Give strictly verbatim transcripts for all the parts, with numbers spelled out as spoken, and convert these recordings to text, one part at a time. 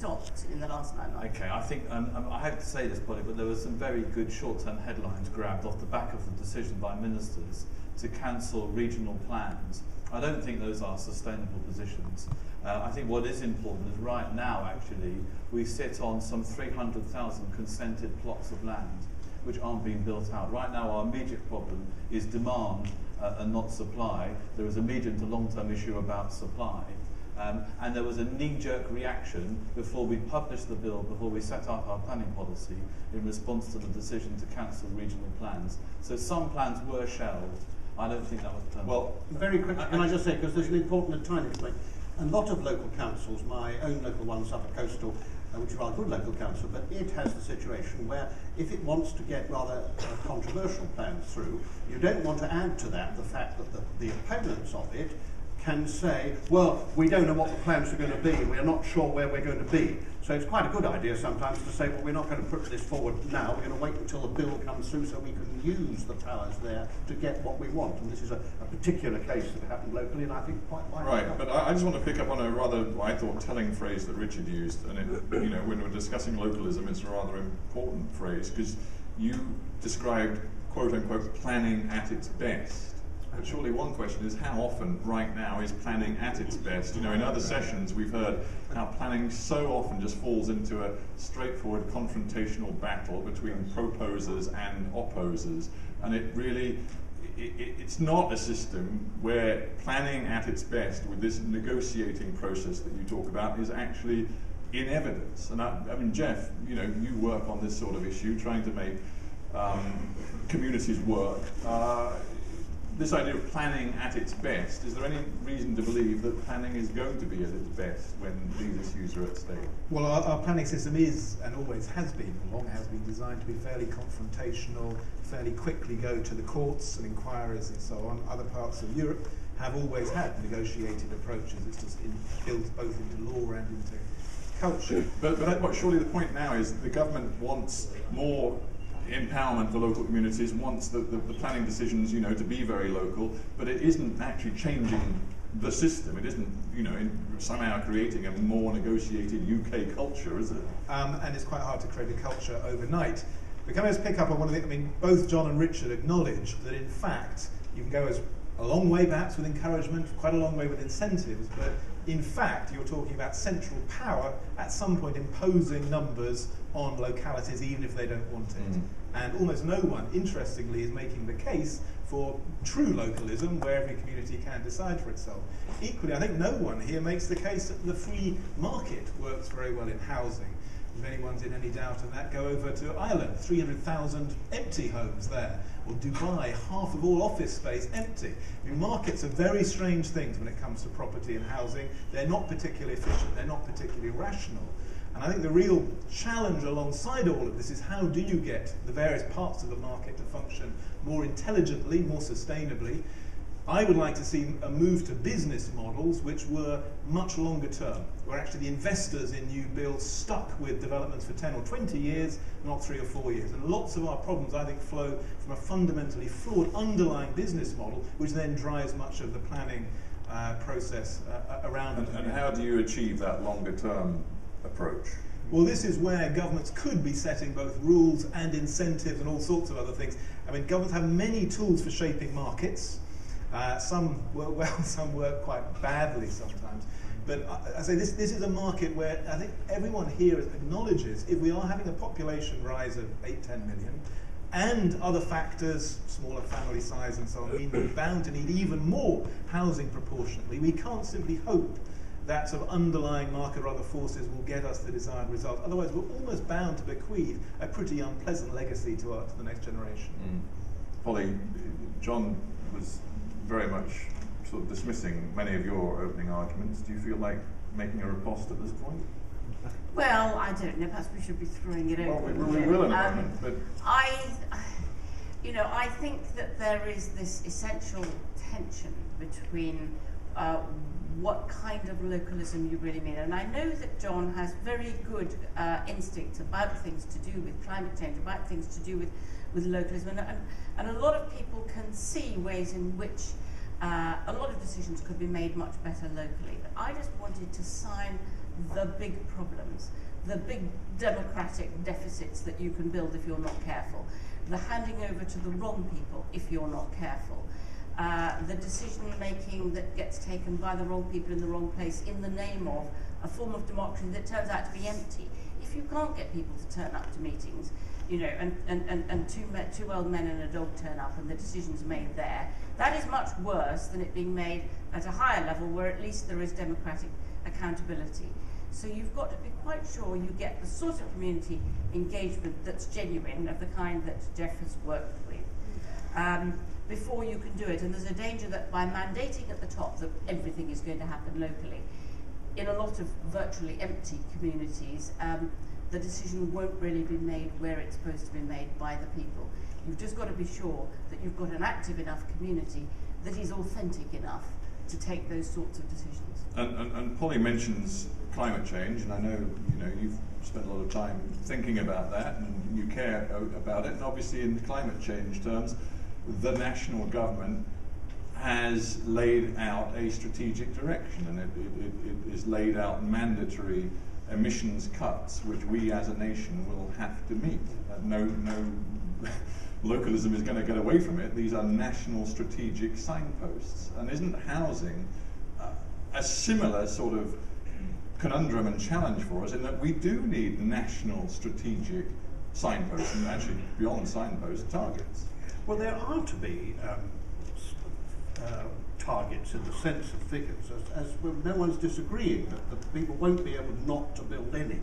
stopped in the last nine months. Okay, I think, um, I have to say this, Polly, but there were some very good short-term headlines grabbed off the back of the decision by ministers to cancel regional plans. I don't think those are sustainable positions. Uh, I think what is important is right now, actually, we sit on some three hundred thousand consented plots of land which aren't being built out. Right now, our immediate problem is demand uh, and not supply. There is a medium to long-term issue about supply. Um, and there was a knee-jerk reaction before we published the bill, before we set up our planning policy in response to the decision to cancel regional plans. So some plans were shelved. I don't think that was planned. Well, very quickly, can I just say, because there's an important time to make. A lot of local councils, my own local one, Suffolk Coastal, uh, which is a rather good local council, but it has the situation where if it wants to get rather uh, controversial plans through, you don't want to add to that the fact that the, the opponents of it can say, well, we don't know what the plans are going to be, we're not sure where we're going to be. So it's quite a good idea sometimes to say, well, we're not going to put this forward now, we're going to wait until the bill comes through so we can use the powers there to get what we want. And this is a, a particular case that happened locally, and I think quite likely. Right, but I, I just want to pick up on a rather, I thought, telling phrase that Richard used, and it, you know, when we're discussing localism, it's a rather important phrase, because you described, quote-unquote, planning at its best. But surely one question is, how often right now is planning at its best? You know, in other sessions we've heard how planning so often just falls into a straightforward confrontational battle between proposers and opposers. And it really, it, it, it's not a system where planning at its best with this negotiating process that you talk about is actually in evidence. And I, I mean, Geoff, you know, you work on this sort of issue, trying to make um, communities work. Uh, This idea of planning at its best, is there any reason to believe that planning is going to be at its best when these issues are at stake? Well, our, our planning system is, and always has been, and long has been, designed to be fairly confrontational, fairly quickly go to the courts and inquiries and so on. Other parts of Europe have always had negotiated approaches. It's just in, built both into law and into culture. But, but that, what, surely the point now is the government wants more empowerment for local communities, wants the, the, the planning decisions, you know, to be very local, but it isn't actually changing the system. It isn't, you know, in somehow creating a more negotiated U K culture, is it? Um, and it's quite hard to create a culture overnight. But can I just pick up on one of the, I mean, both John and Richard acknowledged that in fact, you can go as a long way perhaps with encouragement, quite a long way with incentives, but in fact, you're talking about central power at some point imposing numbers on localities, even if they don't want it. Mm. And almost no one, interestingly, is making the case for true localism, where every community can decide for itself. Equally, I think no one here makes the case that the free market works very well in housing. If anyone's in any doubt of that, go over to Ireland, three hundred thousand empty homes there. Or Dubai, half of all office space empty. I mean, markets are very strange things when it comes to property and housing. They're not particularly efficient, they're not particularly rational. And I think the real challenge alongside all of this is how do you get the various parts of the market to function more intelligently, more sustainably. I would like to see a move to business models which were much longer term, where actually the investors in new builds stuck with developments for ten or twenty years, not three or four years. And lots of our problems, I think, flow from a fundamentally flawed underlying business model, which then drives much of the planning uh, process uh, around and, it. And how do you achieve that longer term approach? Well, this is where governments could be setting both rules and incentives and all sorts of other things. I mean, governments have many tools for shaping markets. Uh, some work well, some work quite badly sometimes. But I, I say this, this is a market where I think everyone here acknowledges if we are having a population rise of eight, ten million, and other factors, smaller family size and so on, mean we're bound to need even more housing proportionately. We can't simply hope that sort of underlying market or other forces will get us the desired result. Otherwise, we're almost bound to bequeath a pretty unpleasant legacy to, our, to the next generation. Mm. Polly, John was very much sort of dismissing many of your opening arguments. Do you feel like making a riposte at this point? Well, I don't know. Perhaps we should be throwing it over. Well, we, we will in a um, moment. But I, you know, I think that there is this essential tension between uh, what kind of localism you really mean. And I know that John has very good uh, instincts about things to do with climate change, about things to do with with localism, and, and a lot of people can see ways in which uh, a lot of decisions could be made much better locally. But I just wanted to sign the big problems, the big democratic deficits that you can build if you're not careful, the handing over to the wrong people if you're not careful, uh, the decision-making that gets taken by the wrong people in the wrong place in the name of a form of democracy that turns out to be empty. If you can't get people to turn up to meetings, you know, and, and, and, and two, me two old men and a dog turn up and the decision's made there, that is much worse than it being made at a higher level where at least there is democratic accountability. So you've got to be quite sure you get the sort of community engagement that's genuine, of the kind that Geoff has worked with, um, before you can do it. And there's a danger that by mandating at the top that everything is going to happen locally, in a lot of virtually empty communities, um, the decision won't really be made where it's supposed to be made by the people. You've just got to be sure that you've got an active enough community that is authentic enough to take those sorts of decisions. And, and, and Polly mentions climate change, and I know, you know, you've spent a lot of time thinking about that and you care about it, and obviously in climate change terms, the national government has laid out a strategic direction, and it, it, it is laid out mandatory emissions cuts which we as a nation will have to meet. No, no localism is going to get away from it. These are national strategic signposts. And isn't housing uh, a similar sort of conundrum and challenge for us, in that we do need national strategic signposts, and actually beyond signpost targets? Well, there are to be um, Uh, targets in the sense of figures, as, as well, no one's disagreeing that the people won't be able not to build any.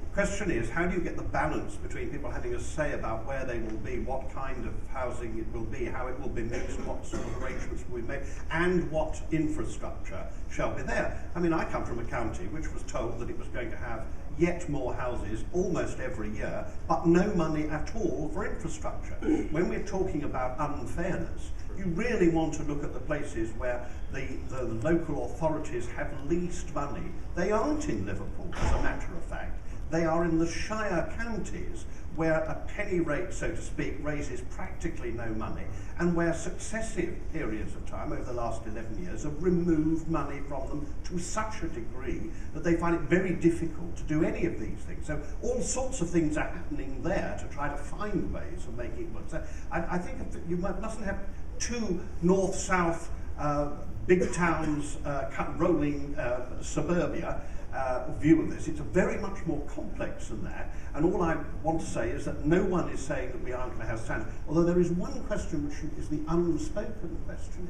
The question is, how do you get the balance between people having a say about where they will be, what kind of housing it will be, how it will be mixed, what sort of arrangements will be made, and what infrastructure shall be there? I mean, I come from a county which was told that it was going to have yet more houses almost every year, but no money at all for infrastructure. When we're talking about unfairness, you really want to look at the places where the, the local authorities have least money. They aren't in Liverpool, as a matter of fact. They are in the shire counties, where a penny rate, so to speak, raises practically no money, and where successive periods of time over the last eleven years have removed money from them to such a degree that they find it very difficult to do any of these things. So all sorts of things are happening there to try to find ways of making it work. So I, I think you mustn't have two north-south uh, big towns, uh, rolling uh, suburbia uh, view of this. It's very much more complex than that, and all I want to say is that no one is saying that we aren't going to have standards, although there is one question which is the unspoken question.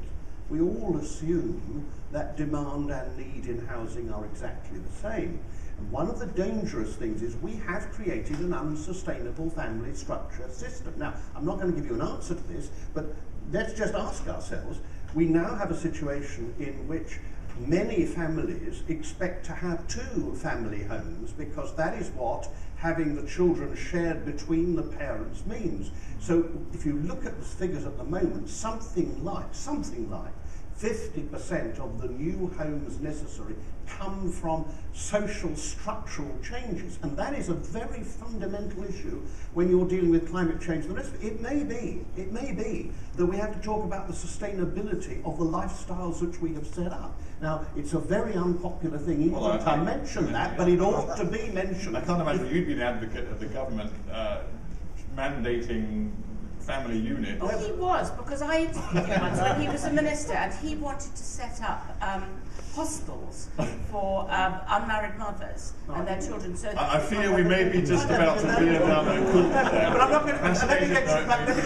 We all assume that demand and need in housing are exactly the same. And one of the dangerous things is we have created an unsustainable family structure system. Now, I'm not going to give you an answer to this, but let's just ask ourselves, we now have a situation in which many families expect to have two family homes because that is what having the children shared between the parents means. So if you look at the figures at the moment, something like, something like fifty percent of the new homes necessary come from social structural changes, and that is a very fundamental issue when you're dealing with climate change and the rest of it. It may be, it may be that we have to talk about the sustainability of the lifestyles which we have set up. Now, it's a very unpopular thing, even well, if I, I mention I, that, but it ought to be mentioned. I can't imagine you'd be an advocate of the government uh, mandating family unit. Oh, he was, because I interviewed him once when he was a minister, and he wanted to set up um, hostels for um, unmarried mothers oh, and their children. So I, I fear we may be just about to be another. But I'm not going to. Let me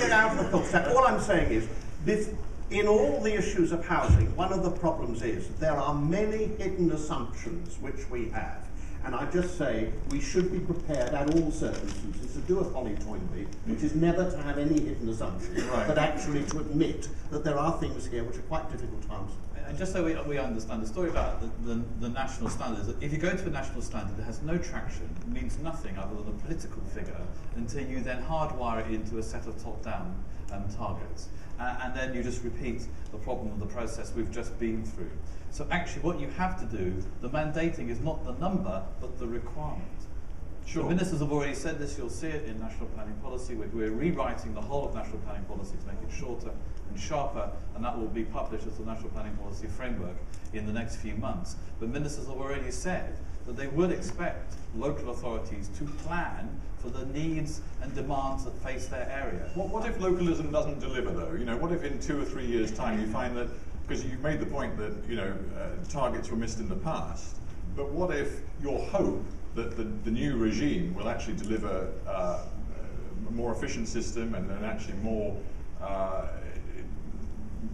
get out of the concept. All I'm saying is, this, in all the issues of housing, one of the problems is there are many hidden assumptions which we have. And I just say we should be prepared at all circumstances to do a Polly Toynbee, which is never to have any hidden assumptions, right, but actually to admit that there are things here which are quite difficult to answer. And just so we, we understand the story about the, the, the national standards, if you go to a national standard that has no traction, means nothing other than a political figure, until you then hardwire it into a set of top-down um, targets. Uh, and then you just repeat the problem of the process we've just been through. So actually what you have to do, the mandating is not the number, but the requirement. Sure. The ministers have already said this, you'll see it in national planning policy. We're, we're rewriting the whole of national planning policy to make it shorter and sharper, and that will be published as the national planning policy framework in the next few months. But ministers have already said that they would expect local authorities to plan for the needs and demands that face their area. What, what if localism doesn't deliver, though? You know, what if in two or three years' time you find that, because you made the point that, you know, uh, targets were missed in the past, but what if your hope that the, the new regime will actually deliver uh, a more efficient system and, and actually more uh,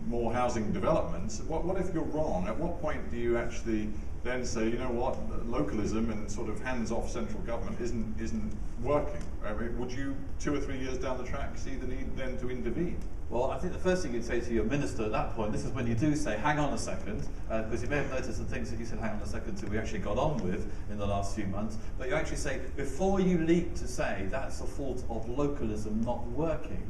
more housing developments? What, what if you're wrong? At what point do you actually then say, you know what, localism and sort of hands-off central government isn't isn't working? I mean, would you, two or three years down the track, see the need then to intervene? Well, I think the first thing you'd say to your minister at that point, this is when you do say, hang on a second, because uh, you may have noticed the things that you said, hang on a second, to we actually got on with in the last few months, but you actually say, before you leap to say that's the fault of localism not working,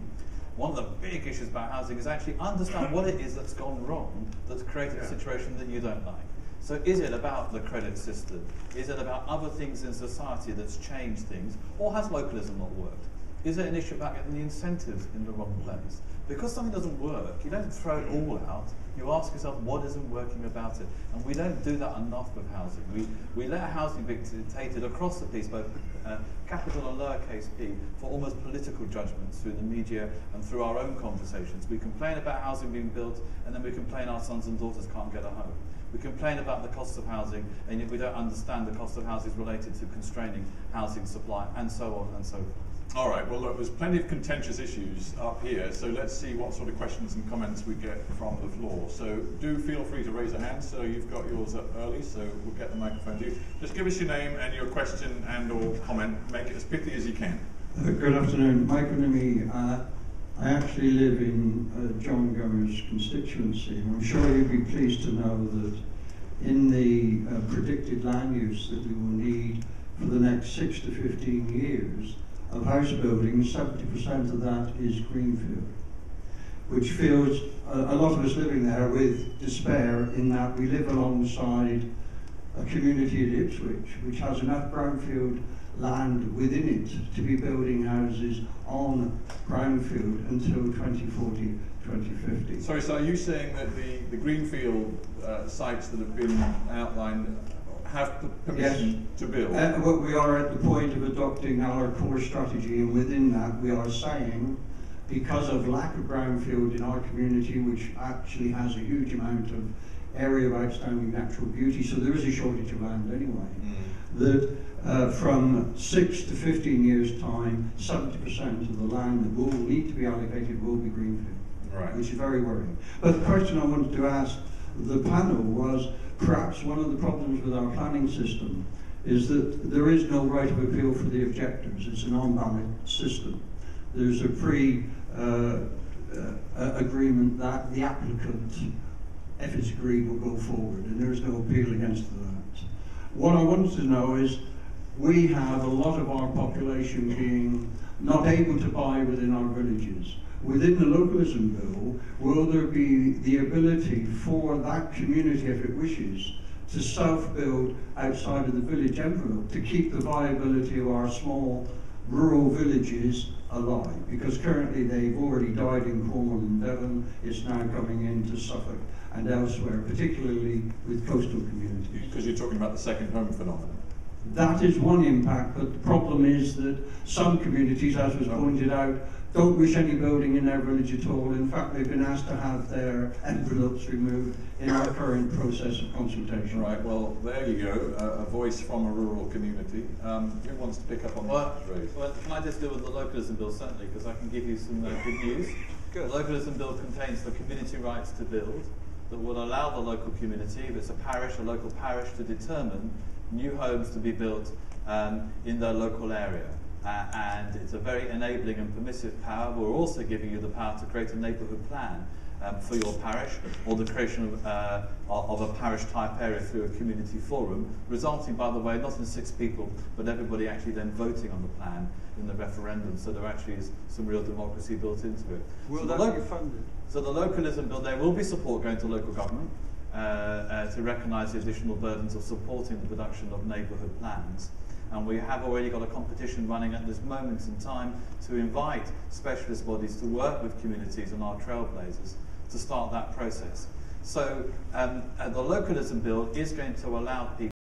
one of the big issues about housing is actually understand what it is that's gone wrong that's created yeah. a situation that you don't like. So is it about the credit system? Is it about other things in society that's changed things? Or has localism not worked? Is it an issue about getting the incentives in the wrong place? Because something doesn't work, you don't throw it all out. You ask yourself, what isn't working about it? And we don't do that enough with housing. We, we let housing be dictated across the piece, both uh, capital and lowercase p, for almost political judgments through the media and through our own conversations. We complain about housing being built, and then we complain our sons and daughters can't get a home. We complain about the cost of housing, and yet we don't understand the cost of housing is related to constraining housing supply, and so on and so forth. All right, well, look, there's plenty of contentious issues up here, so let's see what sort of questions and comments we get from the floor. So do feel free to raise a hand. So you've got yours up early, so we'll get the microphone to you. Just give us your name and your question and or comment. Make it as pithy as you can. Uh, good afternoon. Michael Nimi. Uh, I actually live in uh, John Gomer's constituency, and I'm sure you'd be pleased to know that in the uh, predicted land use that we will need for the next six to fifteen years of house building, seventy percent of that is greenfield, which fills uh, a lot of us living there with despair, in that we live alongside a community at Ipswich which has enough brownfield land within it to be building houses on brownfield until twenty forty, twenty fifty. Sorry, so are you saying that the, the greenfield uh, sites that have been outlined have the permission yes. to build? Uh, well, we are at the point of adopting our core strategy, and within that we are saying, because of lack of brownfield in our community, which actually has a huge amount of area of outstanding natural beauty, so there is a shortage of land anyway, mm. that Uh, from six to fifteen years' time, seventy percent of the land that will need to be allocated will be greenfield, right. which is very worrying. But the question I wanted to ask the panel was, perhaps one of the problems with our planning system is that there is no right of appeal for the objectives. It's an on-ballot system. There's a pre-agreement uh, uh, that the applicant, if it's agreed, will go forward, and there is no appeal against that. What I wanted to know is, we have a lot of our population being not able to buy within our villages. Within the Localism Bill, will there be the ability for that community, if it wishes, to self-build outside of the village envelope to keep the viability of our small rural villages alive? Because currently they've already died in Cornwall and Devon. It's now coming into Suffolk and elsewhere, particularly with coastal communities. Because you're talking about the second home phenomenon. That is one impact, but the problem is that some communities, as was pointed out, don't wish any building in their village at all. In fact, they've been asked to have their envelopes removed in our current process of consultation. Right, well, there you go, uh, a voice from a rural community. Um, who wants to pick up on well, that? Well, can I just deal with the Localism Bill, certainly, because I can give you some uh, good news. Good. The Localism Bill contains the community rights to build that will allow the local community, if it's a parish, a local parish, to determine new homes to be built um, in their local area. Uh, and it's a very enabling and permissive power. We're also giving you the power to create a neighbourhood plan um, for your parish, or the creation of, uh, of a parish type area through a community forum, resulting, by the way, not in six people, but everybody actually then voting on the plan in the referendum. So there actually is some real democracy built into it. Will so that be funded? So the Localism Bill, there will be support going to local government. Uh, uh, to recognise the additional burdens of supporting the production of neighbourhood plans. And we have already got a competition running at this moment in time to invite specialist bodies to work with communities and our trailblazers to start that process. So um, uh, the Localism Bill is going to allow people